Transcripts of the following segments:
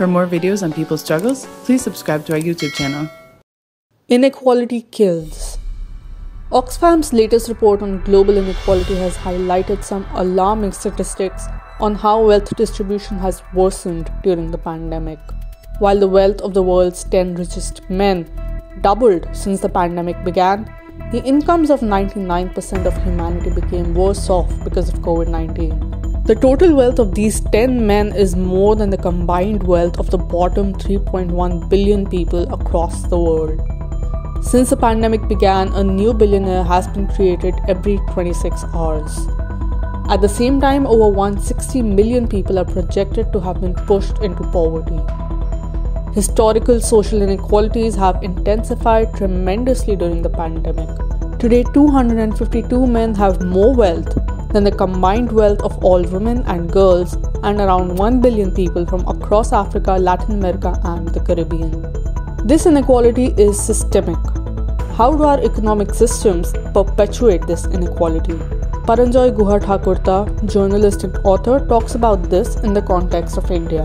For more videos on people's struggles, please subscribe to our YouTube channel. Inequality kills. Oxfam's latest report on global inequality has highlighted some alarming statistics on how wealth distribution has worsened during the pandemic. While the wealth of the world's 10 richest men doubled since the pandemic began, the incomes of 99% of humanity became worse off because of COVID-19. The total wealth of these 10 men is more than the combined wealth of the bottom 3.1 billion people across the world. Since the pandemic began, a new billionaire has been created every 26 hours. At the same time, over 160 million people are projected to have been pushed into poverty. Historical social inequalities have intensified tremendously during the pandemic. Today, 252 men have more wealth than the combined wealth of all women and girls and around 1 billion people from across Africa, Latin America, and the Caribbean. This inequality is systemic. How do our economic systems perpetuate this inequality? Paranjoy Guharthakurta, journalist and author, talks about this in the context of India.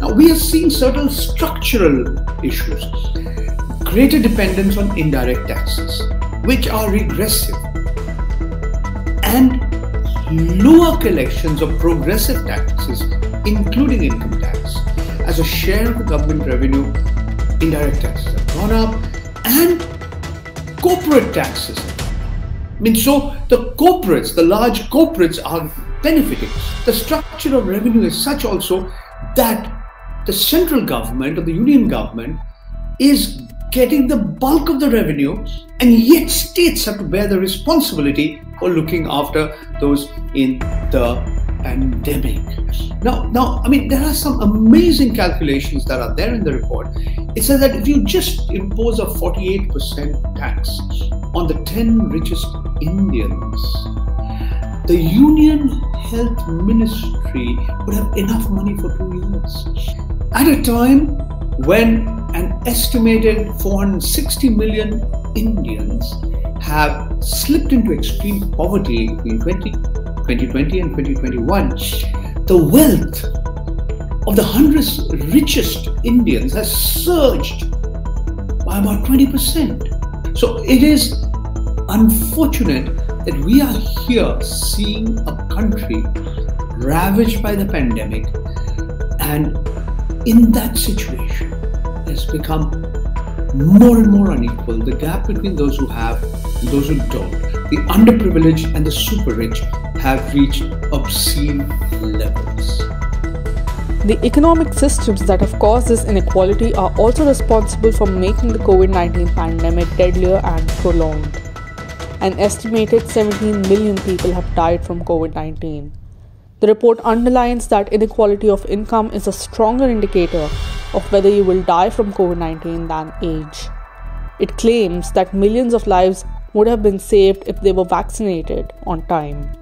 Now, we are seeing certain structural issues, greater dependence on indirect taxes, which are regressive, and lower collections of progressive taxes, including income tax. As a share of the government revenue, indirect taxes have gone up, and corporate taxes. I mean, so the corporates, the large corporates, are benefiting. The structure of revenue is such also that the central government or the union government is getting the bulk of the revenue, and yet states have to bear the responsibility for looking after those in the pandemic. Now, I mean, there are some amazing calculations that are there in the report. It says that if you just impose a 48% tax on the 10 richest Indians, the Union Health Ministry would have enough money for 2 years. At a time when an estimated 460 million Indians have slipped into extreme poverty between 2020 and 2021, the wealth of the 100 richest Indians has surged by about 20%. So it is unfortunate that we are here seeing a country ravaged by the pandemic, and in that situation it's become more and more unequal. The gap between those who have and those who don't, the underprivileged and the super rich, have reached obscene levels. The economic systems that have caused this inequality are also responsible for making the COVID-19 pandemic deadlier and prolonged. An estimated 17 million people have died from COVID-19. The report underlines that inequality of income is a stronger indicator of whether you will die from COVID-19 than age. It claims that millions of lives would have been saved if they were vaccinated on time.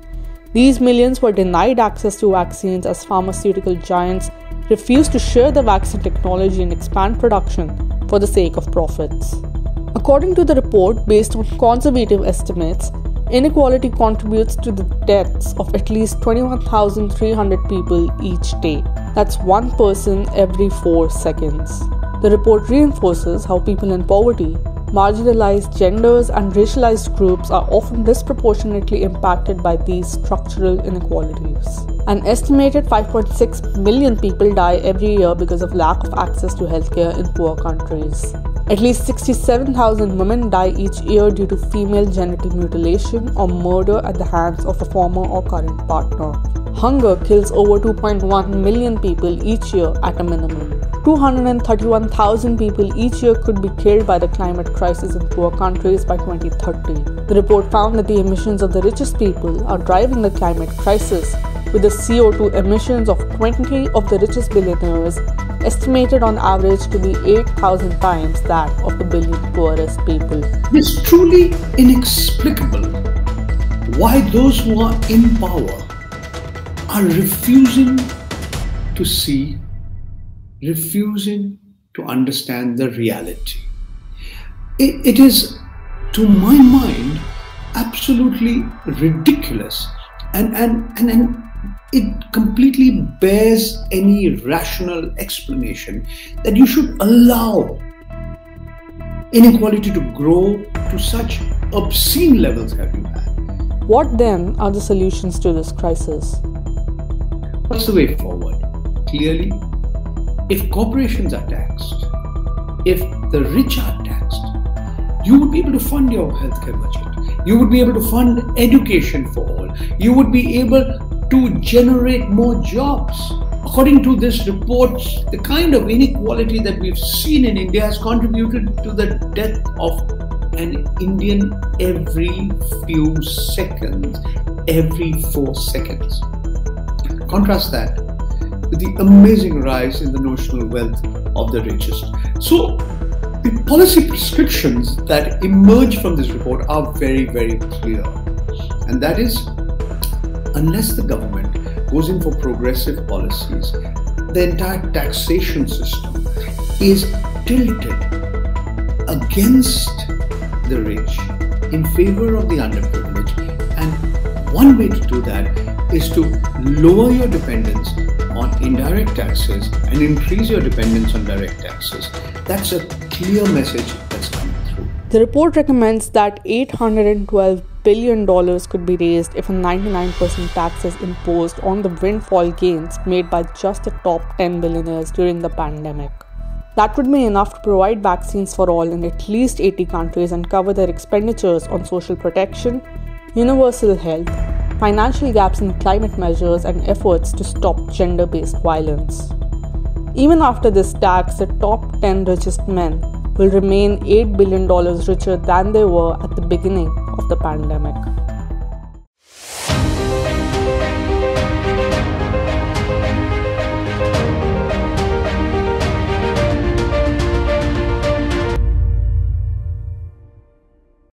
These millions were denied access to vaccines as pharmaceutical giants refused to share the vaccine technology and expand production for the sake of profits. According to the report, based on conservative estimates, inequality contributes to the deaths of at least 21,300 people each day. That's one person every 4 seconds. The report reinforces how people in poverty, marginalized genders, and racialized groups are often disproportionately impacted by these structural inequalities. An estimated 5.6 million people die every year because of lack of access to healthcare in poor countries. At least 67,000 women die each year due to female genital mutilation or murder at the hands of a former or current partner. Hunger kills over 2.1 million people each year at a minimum. 231,000 people each year could be killed by the climate crisis in poor countries by 2030. The report found that the emissions of the richest people are driving the climate crisis, with the CO2 emissions of 20 of the richest billionaires estimated on average to be 8,000 times that of the billion poorest people. It's truly inexplicable why those who are in power are refusing to see, refusing to understand the reality. It is, to my mind, absolutely ridiculous and It completely bears any rational explanation that you should allow inequality to grow to such obscene levels have you had. What then are the solutions to this crisis? What's the way forward? Clearly, if corporations are taxed, if the rich are taxed, you would be able to fund your healthcare budget. You would be able to fund education for all. You would be able to generate more jobs. According to this report, the kind of inequality that we've seen in India has contributed to the death of an Indian every few seconds, every 4 seconds. Contrast that with the amazing rise in the notional wealth of the richest. So the policy prescriptions that emerge from this report are very, very clear. And that is, unless the government goes in for progressive policies, the entire taxation system is tilted against the rich in favor of the underprivileged. And one way to do that is to lower your dependence on indirect taxes and increase your dependence on direct taxes. That's a clear message that's coming through. The report recommends that $812 billion could be raised if a 99% tax is imposed on the windfall gains made by just the top 10 billionaires during the pandemic. That would be enough to provide vaccines for all in at least 80 countries and cover their expenditures on social protection, universal health, financial gaps in climate measures, and efforts to stop gender-based violence. Even after this tax, the top 10 richest men will remain $8 billion richer than they were at the beginning of the pandemic.